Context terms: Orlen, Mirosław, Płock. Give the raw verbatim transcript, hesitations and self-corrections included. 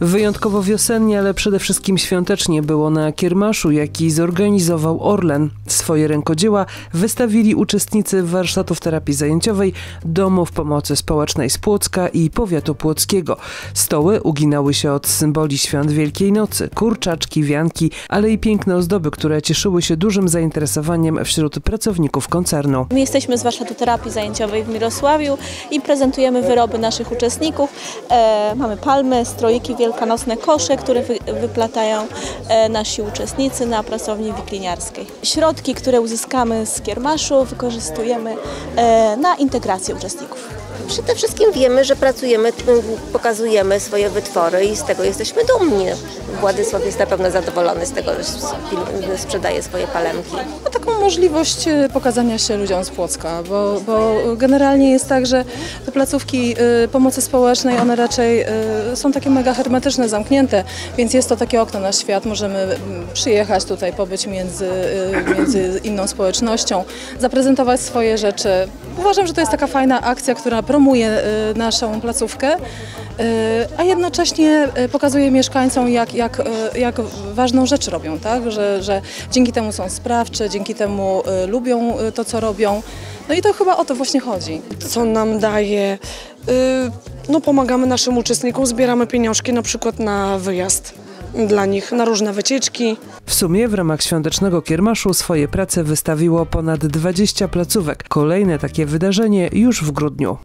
Wyjątkowo wiosennie, ale przede wszystkim świątecznie było na kiermaszu, jaki zorganizował Orlen. Swoje rękodzieła wystawili uczestnicy warsztatów terapii zajęciowej, domów pomocy społecznej z Płocka i powiatu płockiego. Stoły uginały się od symboli świąt Wielkiej Nocy, kurczaczki, wianki, ale i piękne ozdoby, które cieszyły się dużym zainteresowaniem wśród pracowników koncernu. My jesteśmy z warsztatu terapii zajęciowej w Mirosławiu i prezentujemy wyroby naszych uczestników. E, mamy palmy, stroiki wielkanocne, kosze, które wy, wyplatają e, nasi uczestnicy na pracowni wikliniarskiej. Środki, które uzyskamy z kiermaszu, wykorzystujemy e, na integrację uczestników. Przede wszystkim wiemy, że pracujemy, pokazujemy swoje wytwory i z tego jesteśmy dumni. Władysław jest na pewno zadowolony z tego, że sprzedaje swoje palemki. Ma taką możliwość pokazania się ludziom z Płocka, bo, bo generalnie jest tak, że te placówki pomocy społecznej, one raczej są takie mega hermetyczne, zamknięte, więc jest to takie okno na świat. Możemy przyjechać tutaj, pobyć między, między inną społecznością, zaprezentować swoje rzeczy. Uważam, że to jest taka fajna akcja, która promuje naszą placówkę, a jednocześnie pokazuje mieszkańcom, jak, jak, jak ważną rzecz robią, tak? Że, że dzięki temu są sprawcze, dzięki temu lubią to, co robią. No i to chyba o to właśnie chodzi. Co nam daje? No, pomagamy naszym uczestnikom, zbieramy pieniążki na przykład na wyjazd dla nich, na różne wycieczki. W sumie w ramach świątecznego kiermaszu swoje prace wystawiło ponad dwadzieścia placówek. Kolejne takie wydarzenie już w grudniu.